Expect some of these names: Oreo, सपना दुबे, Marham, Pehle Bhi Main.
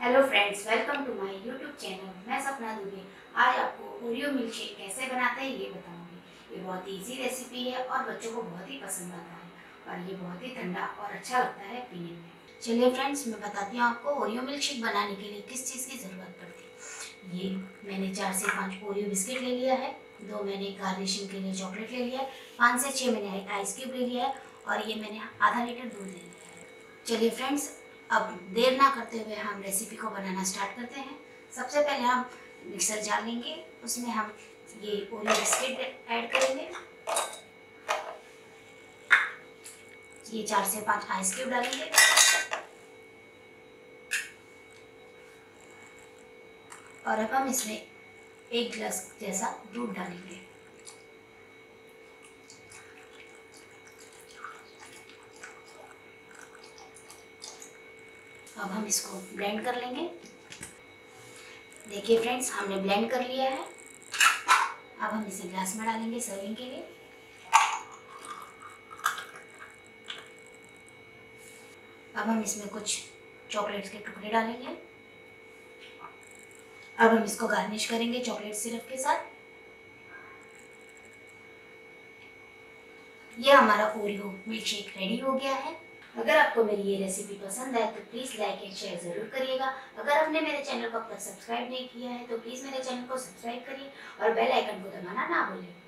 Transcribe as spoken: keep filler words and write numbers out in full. Hello friends, welcome to my YouTube channel. मैं सपना दुबे आज आपको ओरियो मिल्कशेक कैसे बनाते हैं ये बताऊंगी। ये बहुत ही इजी रेसिपी है और बच्चों को बहुत ही पसंद आता है और ये बहुत ही ठंडा और अच्छा लगता है पीने में। चलिए फ्रेंड्स, मैं बताती हूँ आपको ओरियो मिल्कशेक बनाने के लिए किस चीज़ की ज़रूरत पड़ती है। ये मैंने चार से पाँच ओरियो बिस्किट ले लिया है, दो मैंने गार्निशिंग के लिए चॉकलेट ले लिया है, पाँच से छः मैंने आइस क्यूब ले लिया है और ये मैंने आधा लीटर दूध ले लिया है। चलिए फ्रेंड्स, अब देर ना करते हुए हम रेसिपी को बनाना स्टार्ट करते हैं। सबसे पहले हम मिक्सर जार लेंगे, उसमें हम ये ओरियो बिस्किट ऐड करेंगे, ये चार से पाँच आइस क्यूब डालेंगे, और अब हम इसमें एक गिलास जैसा दूध डालेंगे। अब हम इसको ब्लेंड कर लेंगे। देखिए फ्रेंड्स, हमने ब्लेंड कर लिया है। अब हम इसे ग्लास में डालेंगे सर्विंग के लिए। अब हम इसमें कुछ चॉकलेट्स के टुकड़े डालेंगे। अब हम इसको गार्निश करेंगे चॉकलेट सिरप के साथ। यह हमारा ओरियो मिल्कशेक रेडी हो गया है। अगर आपको मेरी ये रेसिपी पसंद आए तो प्लीज़ लाइक एंड शेयर ज़रूर करिएगा। अगर आपने मेरे चैनल को अब तक सब्सक्राइब नहीं किया है तो प्लीज़ मेरे चैनल को सब्सक्राइब करिए और बेल आइकन को दबाना ना भूलें।